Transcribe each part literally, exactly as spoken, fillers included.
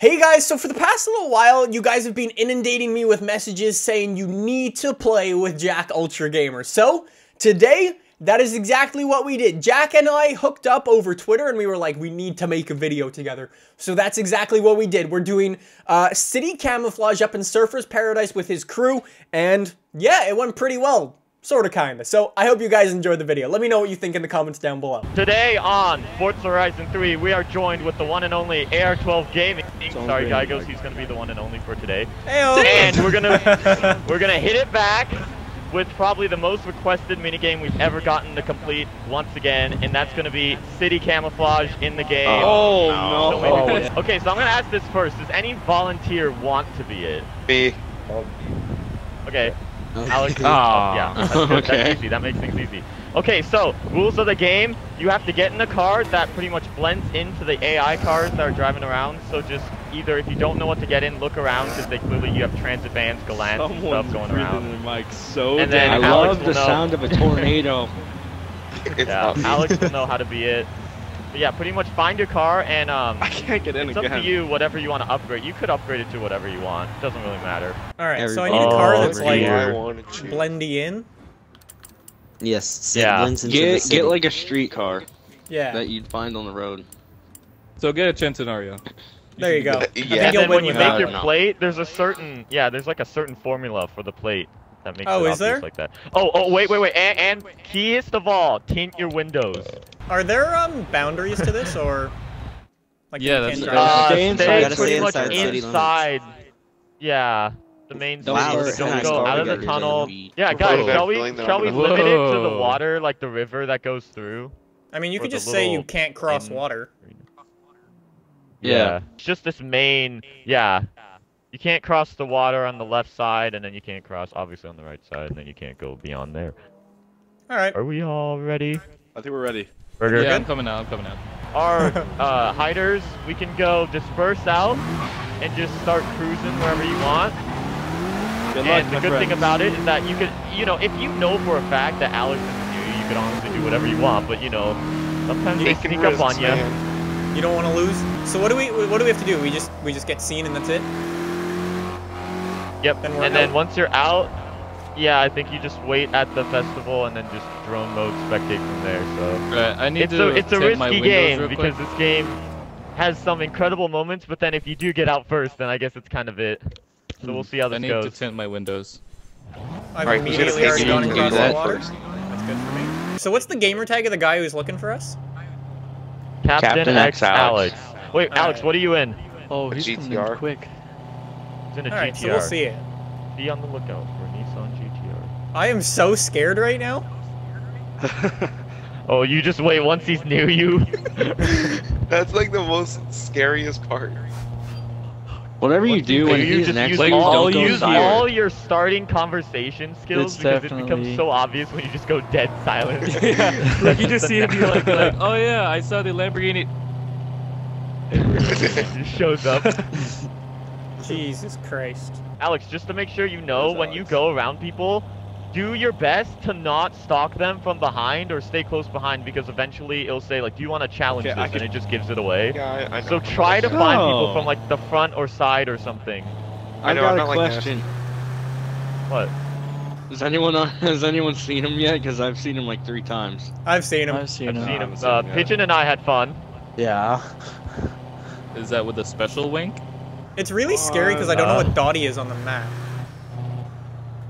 Hey guys, so for the past little while, you guys have been inundating me with messages saying you need to play with Jack Ultra Gamer. So today, that is exactly what we did. Jack and I hooked up over Twitter and we were like, we need to make a video together. So that's exactly what we did. We're doing uh, city camouflage up in Surfer's Paradise with his crew. And yeah, it went pretty well. Sort of, kind of. So I hope you guys enjoyed the video. Let me know what you think in the comments down below. Today on Forza Horizon three, we are joined with the one and only A R twelve Gaming. Sorry, Gyagos, he's going to be the one and only for today. Hey-o. And we're going to we're going to hit it back with probably the most requested minigame we've ever gotten to complete once again, and that's going to be city camouflage in the game. Oh, no. So oh, yeah. Okay, so I'm going to ask this first. Does any volunteer want to be it? Me. Okay. Alex, oh, yeah, that's, okay. That's easy. That makes things easy. Okay, so rules of the game: you have to get in a car that pretty much blends into the A I cars that are driving around. So just either if you don't know what to get in, look around because they clearly you have transit vans, gallants, and stuff going around. The mic so and then I Alex love the know. sound of a tornado. Yeah, Alex will know how to be it. But yeah, pretty much find your car and um. I can't get in it's again. Up to you, whatever you want to upgrade. You could upgrade it to whatever you want. It doesn't really matter. All right, every so I need a car oh, that's like blendy in. Yes. Yeah. Blends into get the get like a street car. Yeah. That you'd find on the road. So get a Centenario. There you go. Yeah. And then when you make your plate, there's a certain yeah, there's like a certain formula for the plate that makes oh, it is there? like that. Oh, oh, wait, wait, wait, and, and keyest of all, tint your windows. Are there um boundaries to this, or like yeah, that's uh, stay inside, pretty much inside. inside. Yeah, the main. Don't, don't, don't go out of the tunnel. Yeah, guys, shall we shall we limit it to the water, like the river that goes through? I mean, you could just say you can't cross water. Yeah. yeah, it's just this main. Yeah. You can't cross the water on the left side, and then you can't cross, obviously, on the right side, and then you can't go beyond there. All right. Are we all ready? I think we're ready. Burger. Yeah, I'm coming out, I'm coming out. Our uh, hiders, we can go disperse out and just start cruising wherever you want. Good luck, and the good friend. thing about it is that you could, you know, if you know for a fact that Alex is new, you can honestly do whatever you want, but, you know, sometimes they sneak up on you. You don't want to lose. So what do we, what do we have to do? We just, we just get seen and that's it? Yep, and out. then once you're out, yeah, I think you just wait at the festival and then just drone mode spectate from there. So right, I need it's to a, it's a risky game because this game has some incredible moments, but then if you do get out first, then I guess it's kind of it. So mm. we'll see how this goes. I need goes. to tint my windows. I've All right, immediately already gone and got the water. First. That's good for me. So what's the gamer tag of the guy who's looking for us? Captain, Captain X Alex. Alex. Wait, All Alex, right. what are you in? Oh, he's G T R. Quick. It's in a All right, G T R. So we'll see it. Be on the lookout for a Nissan G T R. I am so scared right now. Oh, you just wait once he's near you. That's like the most scariest part. Whatever you do when he's next to you, don't go use all your starting conversation skills because it becomes so obvious when you just go dead silent. Yeah. Like you just see him be like, like, oh yeah, I saw the Lamborghini. It just shows up. Jesus Christ. Alex, just to make sure you know, when you go around people, do your best to not stalk them from behind or stay close behind because eventually it'll say, like, do you want to challenge okay, this? I and can... it just gives it away. Yeah, I, I so try to oh. find people from, like, the front or side or something. I, I know, got I'm not a question. Like what? Has anyone, uh, has anyone seen him yet? Because I've seen him, like, three times. I've seen him. I've seen I've him. Seen him. Uh, seen Pigeon him. and I had fun. Yeah. Is that with a special wink? It's really scary because I don't know what Dottie is on the map.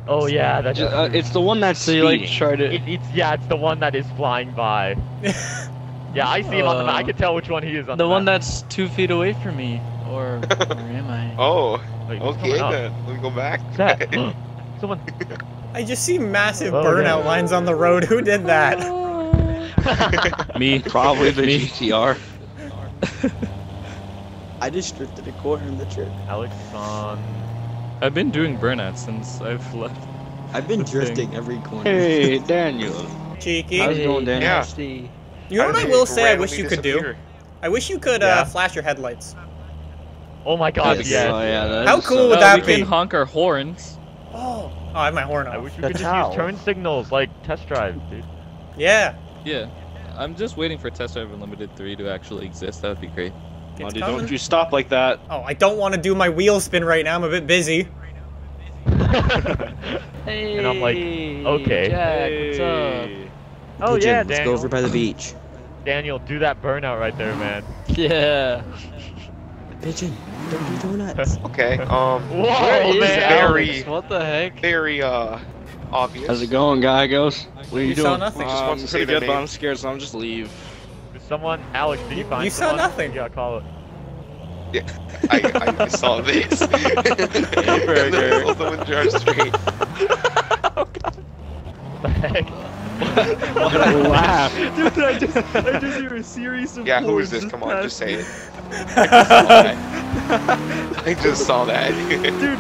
Oh yeah, that's uh, it's the one that's you like try to. It, it's yeah, it's the one that is flying by. Yeah, I see him uh, on the map. I can tell which one he is on. The, the one map. that's two feet away from me, or where am I? Oh, Wait, okay then. Let me go back. Someone. I just see massive oh, burnout yeah. lines on the road. Who did that? Me, probably the G T R. I just drifted a corner in the church. Alex on. I've been doing burnout since I've left. I've been drifting thing. every corner. Hey, Daniel. Cheeky. How's it going, Daniel? Yeah. You know what I, I will say I wish you could do? I wish you could yeah. uh, flash your headlights. Oh my god, yes. yeah. Oh, yeah how cool so would that we be? We can honk our horns. Oh, oh I have my horn on. I wish you That's could just how. use turn signals like Test Drive, dude. Yeah. Yeah. I'm just waiting for Test Drive Unlimited three to actually exist. That would be great. It's Monty, coming. Don't you stop like that. Oh, I don't want to do my wheel spin right now. I'm a bit busy. Hey, and I'm like, okay. Jack, what's up? Hey, oh, Jim, yeah, let's Daniel. go over by the beach. Daniel, do that burnout right there, man. Yeah. Pigeon, don't do donuts. Okay, um, whoa, very, what the heck? Very, uh, obvious. How's it going, Gyagos? What are you, you doing? Saw nothing. Uh, I'm pretty good, but I'm scared, so I'm just leave. Someone, Alex, did you find You someone? saw nothing. Yeah, call it. Yeah, I, I saw this. Hamburger. Oh, God. What the heck? What a laugh. Dude, I just, I just hear a series of Yeah, who is this? Come on, just say it. I just saw that. Dude,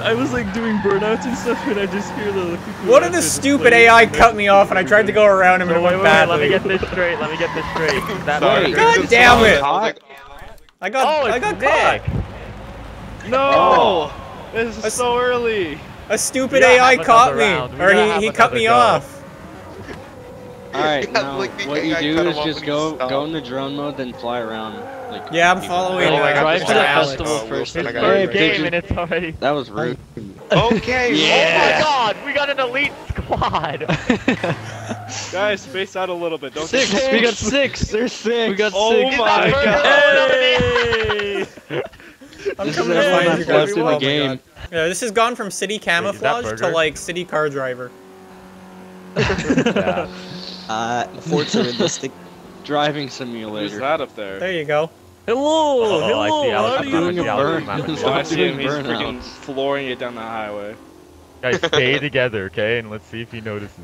I was like doing burnouts and stuff, and I just hear the. What did the stupid A I cut me off, and I tried to go around him and it went badly. Let me get this straight. Let me get this straight. That Sorry, God damn it! I got. Oh, I got Nick. caught. No, oh. this is a, so early. A stupid A I caught me, or he he cut me go. off. Alright, yeah, now, like what you do is just go go into drone mode, then fly around. Like, yeah, I'm following. Oh, I got to the festival first. It's my game and it's already... That was rude. Okay, yeah. Oh my god, we got an elite squad! Guys, space out a little bit, don't Six, six. we got six, there's six! We got oh six! Oh my god! Hey. I'm this coming is everyone that's left in the game. Yeah, this has gone from city camouflage Wait, to like, city car driver. Yeah. Uh, Forza Realistic Driving Simulator. Who's that up there? There you go. Hello! Oh, hello! I see. I I'm doing a burn. So I see him, he's freaking flooring it down the highway. Guys, stay together, okay? And let's see if he notices.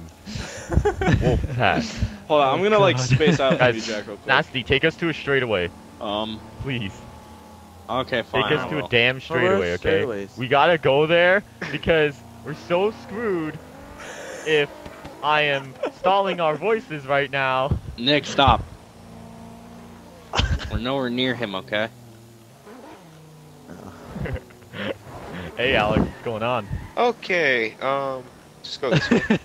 Wolf pack. Hold on, I'm gonna like space out with you, Jack, real quick. Nasty, take us to a straightaway. Um, please. Okay, fine. Take us to a damn straightaway, okay? We gotta go there because we're so screwed if I am stalling our voices right now. Nick, stop. We're nowhere near him, okay? Hey, Alex, what's going on? Okay, um, just go this way.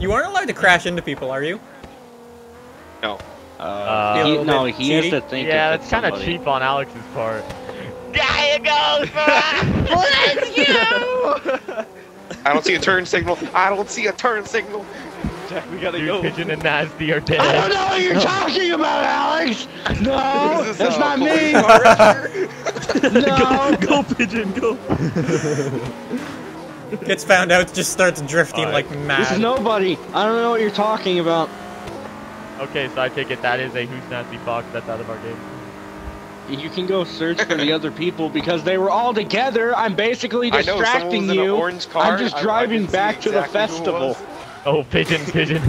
You aren't allowed to crash into people, are you? No. Uh, uh he, no, he cheaty? has to think. Yeah, it's kind of cheap on Alex's part. Guy goes for us. Bless you. I don't see a turn signal. I don't see a turn signal. Jack, we gotta Dude, go. Pigeon and Nasty are dead. I don't know what you're talking about, Alex. No, that's uh, not me. No, go, go, Pigeon, go. Gets found out, just starts drifting right. like mad. This is nobody. I don't know what you're talking about. Okay, so I take it that is a Who's Nasty Fox that's out of our game. You can go search for the other people because they were all together. I'm basically distracting I know, you. In an car. I'm just driving I, I back to exactly the festival. Oh, Pigeon, Pigeon.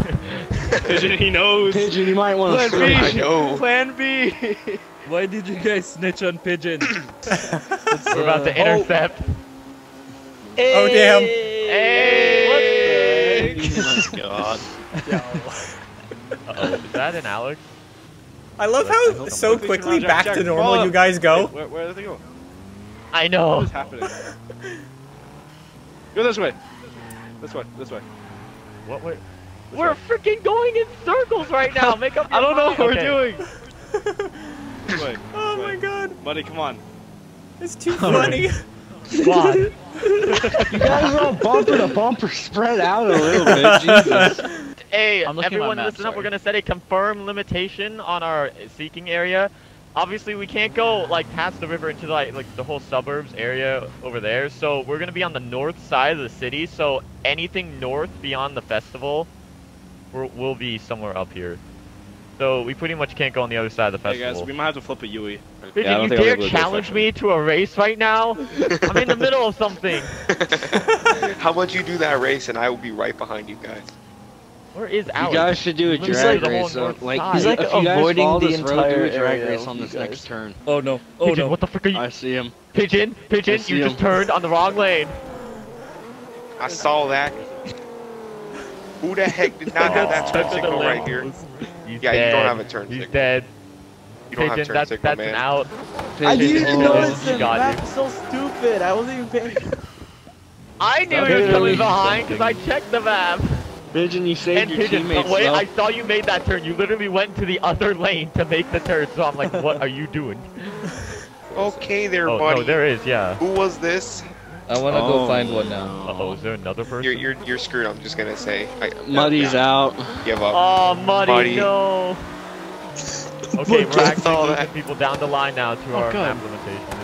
Pigeon, he knows. Pigeon, you might want to search. I know. Plan B. Why did you guys snitch on Pigeon? We're about to intercept. Oh, hey. oh damn. Hey. Hey. What the God. Uh-oh, is that an Alex? I love how so quickly back to normal you guys go. Wait, where, where did they go? I know. What is happening? Go this way. This way. This way. What way? This we're way. freaking going in circles right now. Make up. I don't mind. know what okay. we're doing. This way. This oh way. my god. Buddy, come on. It's too funny. What? You guys are all bumper to bumper, spread out a little bit. Jesus. Hey, everyone map, listen sorry. up, we're gonna set a confirm limitation on our seeking area. Obviously we can't go like past the river into like, like the whole suburbs area over there, so we're gonna be on the north side of the city, so anything north beyond the festival we're, will be somewhere up here. So we pretty much can't go on the other side of the festival. Hey guys, we might have to flip a Yui. Did yeah, you dare challenge me to a race right now? I'm in the middle of something. How about you do that race and I will be right behind you guys. Where is Alex? You guys should do a drag like race. So, like, he's like avoiding the entire drag race on this next turn. Oh no! Oh Pigeon, no! What the frick are you? I see him. Pigeon, Pigeon, you him. just turned on the wrong lane. I saw that. Who the heck did not have that turn signal right here? He's yeah, dead. you don't have a turn He's signal. He's dead. You don't Pigeon, have turn that's, signal, that's man. An out. Pigeon, I didn't even notice him. That's so stupid. I wasn't even paying. I knew he was coming behind because I checked the map. Pigeon, you saved and your Pigeon, teammates. Wait, I saw you made that turn. You literally went to the other lane to make the turn. So I'm like, what are you doing? Okay, there, oh, buddy. Oh, no, there is, yeah. Who was this? I want to oh, go find one now. No. Uh oh, is there another person? You're you're, you're screwed. I'm just gonna say. I, Muddy's yeah. out. Give up. Oh, Muddy, Muddy. no. Okay, we're actually moving people down the line now to oh, our God. implementation.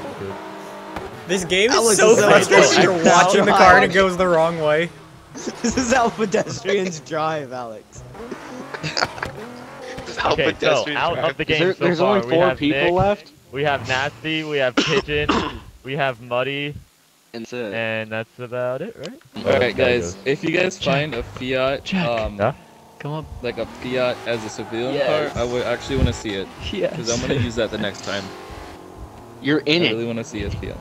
This game is Alex so frustrating. You're watching the car and it goes the wrong way. This is how pedestrians drive, Alex. This is how okay, pedestrians so out drive. Of the game there, so there's far. Only four people Nick, left. We have Nasty. We have Pigeon. We have Muddy. And that's, it. and that's about it, right? All right, guys. If you guys find a Fiat, Jack. um, huh? come on, like a Fiat as a civilian yes. car, I would actually want to see it. Yes. Because I'm gonna use that the next time. You're in I it. I really want to see a Fiat.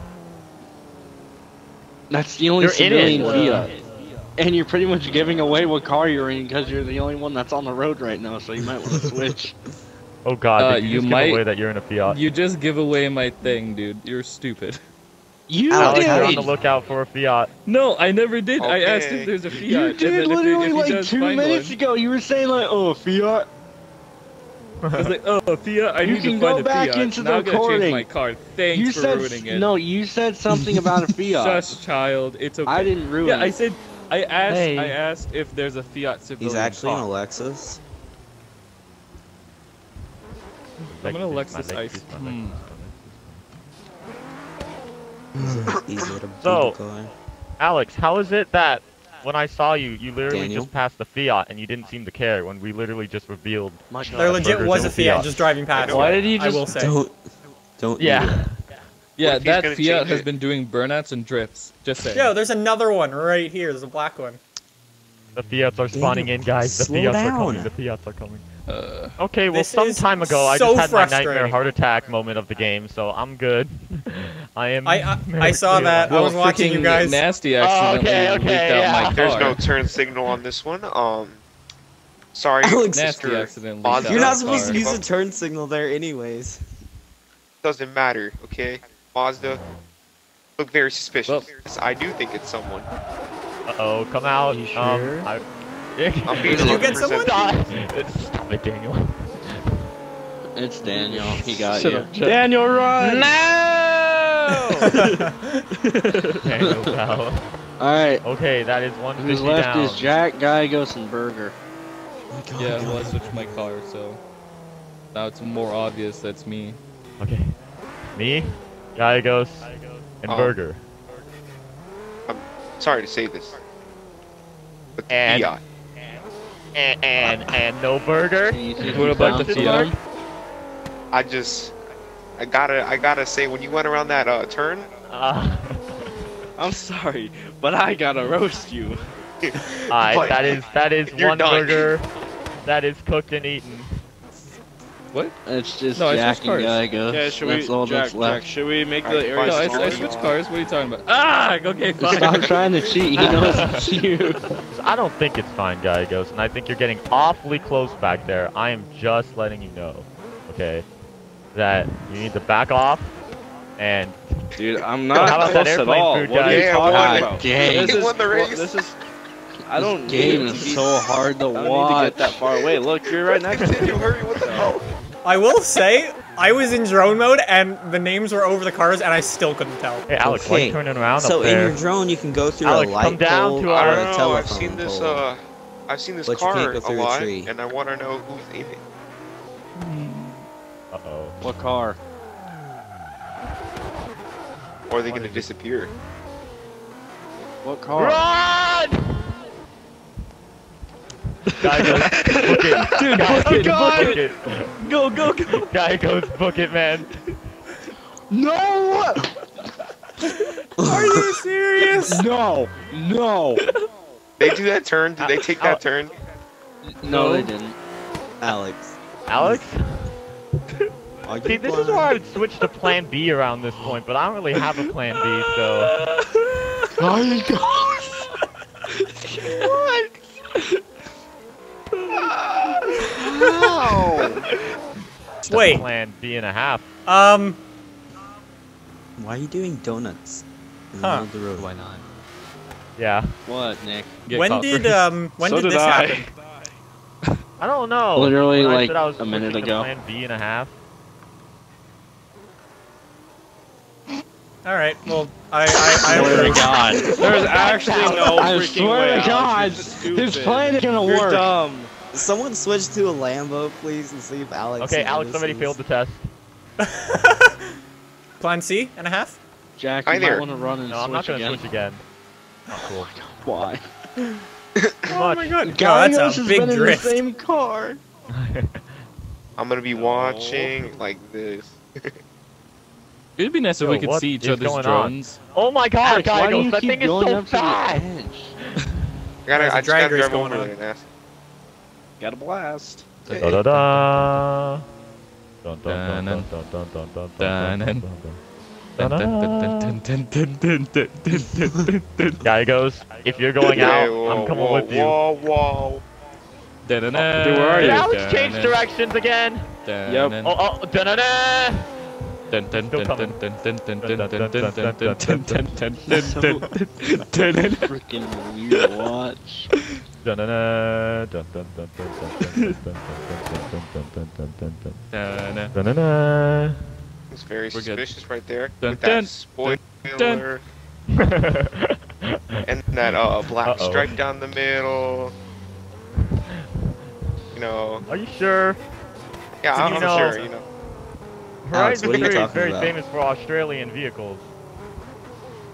That's the only you're civilian Fiat. And you're pretty much giving away what car you're in because you're the only one that's on the road right now, so you might want to switch. Oh God, uh, did you, you just might, give away that you're in a Fiat. You just give away my thing, dude. You're stupid. You Alex, did. You're on the lookout for a Fiat. No, I never did. Okay. I asked if there's a Fiat. You did and literally if, if like does, two minutes one. ago. You were saying like, oh, a Fiat. I was like, oh, a Fiat. I you need to find a Fiat. You can go back into the recording. My car. Thanks you for said, ruining it. No, you said something about a Fiat. Shush, child. It's okay. I didn't ruin. Yeah, it. I said. I asked. Hey. I asked if there's a Fiat civilian. He's actually car. in a Lexus. I'm in a Lexus Ice. Hmm. So, Alex, how is it that when I saw you, you literally Daniel? just passed the Fiat and you didn't seem to care when we literally just revealed there legit was a Fiat, Fiat just driving past? Why did he just? I will say. Don't. Don't. Yeah. Do that. Yeah, well, that Fiat has it. been doing burnouts and drifts. Just saying. Yo, there's another one right here. There's a black one. The Fiats are spawning Daniel, in, guys. The Fiats down. are coming. The Fiats are coming. Uh, okay, well, some time ago, so I just had my nightmare heart attack moment of the game, so I'm good. I am. I, I, I saw that. Well, I was watching you guys. Nasty accidentally oh, okay, okay, yeah. out my car. There's no turn signal on this one. Um, sorry. Alex, nasty accident. You're not supposed car. to use a turn signal there, anyways. Doesn't matter. Okay, Mazda look very suspicious. Well, I do think it's someone. Uh oh, come out. Are you sure? Um, I, I'm being Did you get someone? Stop it, Daniel. It's Daniel. He got Shut you. Up, Daniel, run! No! Daniel, no. Alright. Okay, that is one. Who's left down. is Jack, Gyagos, and Burger. Oh God, yeah, well, I switched my car, so now it's more obvious that's me. Okay. Me, Gyagos, and um, Burger. I'm sorry to say this. But and. Fiat. And, and and no burger. What about the Fiat? I just, I gotta, I gotta say, when you went around that uh, turn, uh, I'm sorry, but I gotta roast you. Alright, that is that is one done. burger, that is cooked and eaten. What? It's just no, Jack and Gyagos. Yeah, should that's we, all Jack, that's left. Jack, should we make I, the area? No, I, I switched cars. What are you talking about? Ah, okay, fine. Stop trying to cheat. He knows it's you. I don't think it's fine, Gyagos, and I think you're getting awfully close back there. I am just letting you know, okay, that you need to back off. And dude, I'm not how about close that at all. Food, what are you talking about? Dang. This is, won the race. Well, this is. I don't. This game need is be, so hard to watch. I don't watch. need to get that far away. Look, you're right next to me. Hurry! What the hell? I will say, I was in drone mode and the names were over the cars and I still couldn't tell. Hey Alex, okay. why are you turning around So up there? in your drone you can go through Alex, a light come down pole to our, or a telephone I've seen pole. this, uh, I've seen this but car a lot a and I want to know who's in it. Uh-oh. What car? Or are they going to disappear? What car? Run! Gyagos, book it. Dude, Gyagos, book, it, God. book it. Go, go, go. Gyagos, book it, man. No! Are you serious? No, no. They do that turn? Did they take that turn? No, no, they didn't. Alex. Alex? See, this is where I would switch to plan B around this point, but I don't really have a plan B, so. Oh my gosh! What? No. Wait. Plan B and a half. Um. Why are you doing donuts in the huh. middle of the road? Why not? Yeah. What, Nick? Get when did um? When so did, did this I. happen? I don't know. Literally when like I I was a minute ago. Plan B and a half. All right. Well, I. I, I swear to God, there's actually no I freaking way. I swear to God, his plan is gonna You're work. Dumb. Someone switch to a Lambo, please, and see if Alex. Okay, Alex, somebody failed the test. Plan C and a half. Jack, you Hi might there. want to run and no, switch again. No, I'm not gonna again. switch again. Not cool. Why? oh my God! God, that's a big drift. In the same car. I'm gonna be no. watching like this. It'd be nice Yo, if we could see each other's drones. On? Oh my God, Gyagos, that thing is so fast! I gotta, I just gotta drive over there and ask. Got a blast. Da da da da. Dun dun dun dun dun dun dun dun. Gyagos, if you're going out, I'm coming with you. Whoa, whoa. Where are you? Alex changed directions again. Yep. Oh, oh, da da da. Dun dun dun dun dun dun dun dun dun dun dun dun dun dun dun freaking weird watch. Dun dun dun dun dun dun dun dun. It's very suspicious right there. With that spoiler and that uh black stripe down the middle. You know. Are you sure? Yeah, I'm sure, you know. Horizon three is very about? famous for Australian vehicles.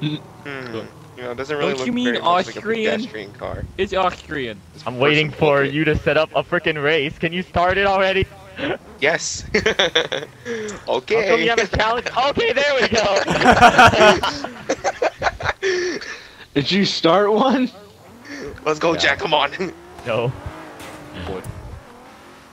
Mm. Mm. You know, it doesn't really Don't look you mean Austrian? Like a car. It's Austrian. It's I'm waiting for bucket. you to set up a freaking race. Can you start it already? Yes. Okay. How come you have a challenge? Okay, there we go. Did you start one? Let's go, yeah. Jack. Come on. No. Boy.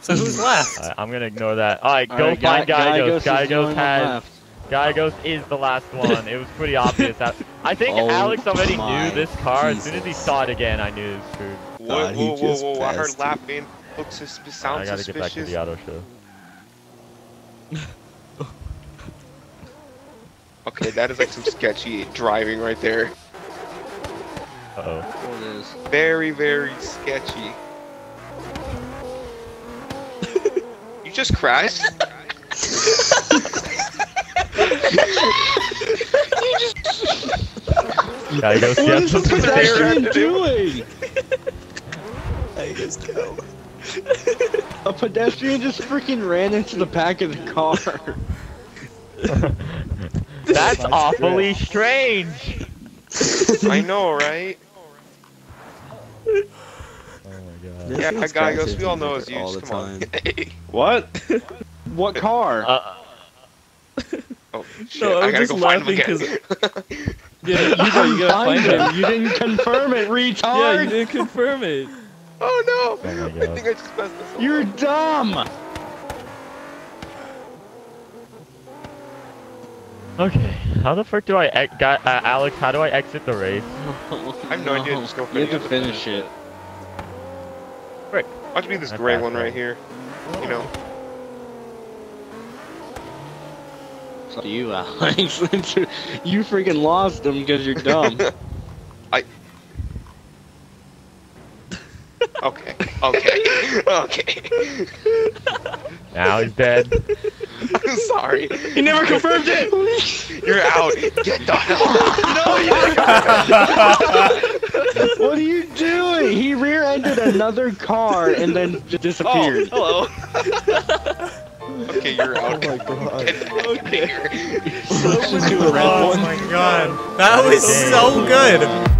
So who's left? Uh, I'm gonna ignore that. Alright, go right, find Gyagos. Gyagos has... Gyagos is the last one. It was pretty obvious. That... I think oh Alex already knew this car. Jesus. As soon as he saw it again, I knew it was true. Whoa, whoa, whoa, whoa, I heard laughing. Looks suspicious. Right, I gotta get back to the auto show. Okay, that is like some sketchy driving right there. Uh-oh. What is? Very, very sketchy. You just crashed? You just... Yeah, you what is this pedestrian doing? I just go. A pedestrian just freaking ran into the back of the car. That's awfully strange. I know, right? Yeah, Gyagos, we all know it's you, just come on. What? What car? Uh, oh, shit, no, I, I gotta go find him again. Yeah, you, know, you gotta find him. You didn't confirm it, retard! Yeah, you didn't confirm it. Oh no! Oh, I think I just messed this up. You're dumb! Okay, how the frick do I, e got, uh, Alex, how do I exit the race? Oh, I have no, no idea, just go finish it. You have to finish it. Right. Why don't you be this gray one right here? You know. It's up to you, Alex. You freaking lost him because you're dumb. I. Okay. Okay. Okay. Now he's dead. I'm sorry. He never confirmed it. You're out. Get the hell out. No, you got What are you doing? He rear-ended another car and then just disappeared. Oh, hello. Okay, you're out. Oh my God. Okay. So oh my God. That was so good.